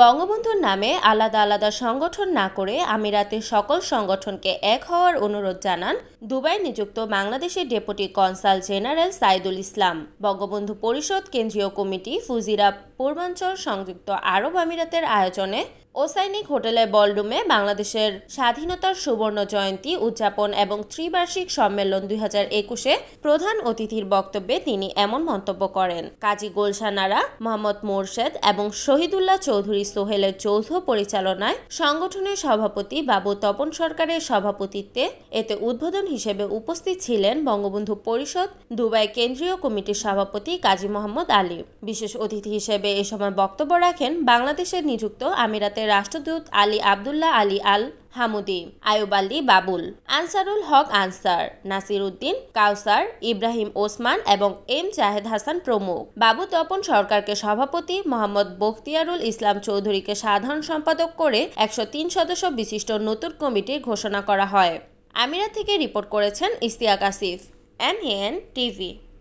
বঙ্গবন্ধুর নামে আলাদা আলাদা সংগঠন না করে আমিরাতের সকল সংগঠনকে এক হওয়ার অনুরোধ জানান দুবাই নিযুক্ত বাংলাদেশের deputy consul general Saidul Islam. Bangabandhu পরিষদ কেন্দ্রীয় কমিটি ফুজিরা পূর্বাঞ্চল সংযুক্ত আরব আমিরাতের আয়োজনে ওসাইনিক হোটেলে বলরুমে বাংলাদেশের স্বাধীনতার সুবর্ণ জয়ন্তী উদযাপন এবং ত্রিবার্ষিক সম্মেলন 2021-এ প্রধান অতিথির বক্তব্যে তিনি এমন মন্তব্য করেন। কাজী গোলশানারা, মোহাম্মদ মোরশেদ এবং শহীদুল্লাহ চৌধুরী সোহেলের যৌথ পরিচালনায় সংগঠনের সভাপতি বাবু তপন সরকারের সভাপতিত্বে এতে উদ্বোধন হিসেবে উপস্থিত ছিলেন বঙ্গবন্ধু পরিষদ দুবাই কেন্দ্রীয় কমিটির সভাপতি কাজী মোহাম্মদ আলী। বিশেষ অতিথি হিসেবে এ সময় বক্তব্য রাখেন বাংলাদেশের নিযুক্ত আমিরাতে রাষ্ট্রদূত Ali Abdullah Ali Al Hamudi, Ayub Ali, Babul Ansarul Haque Ansar, Nasiruddin কাউসার, ইব্রাহিম ওসমান এবং এম জাহিদ হাসান প্রমুখ। বাবু তপন সরকারকে সভাপতি, মোহাম্মদ বখতিয়ারুল ইসলাম চৌধুরীকে সাধারণ সম্পাদক করে 103 সদস্য বিশিষ্ট নতুন কমিটি ঘোষণা করা হয়। আমিরাত থেকে রিপোর্ট করেছেন ইশতিয়াক আসিফ, MAN TV।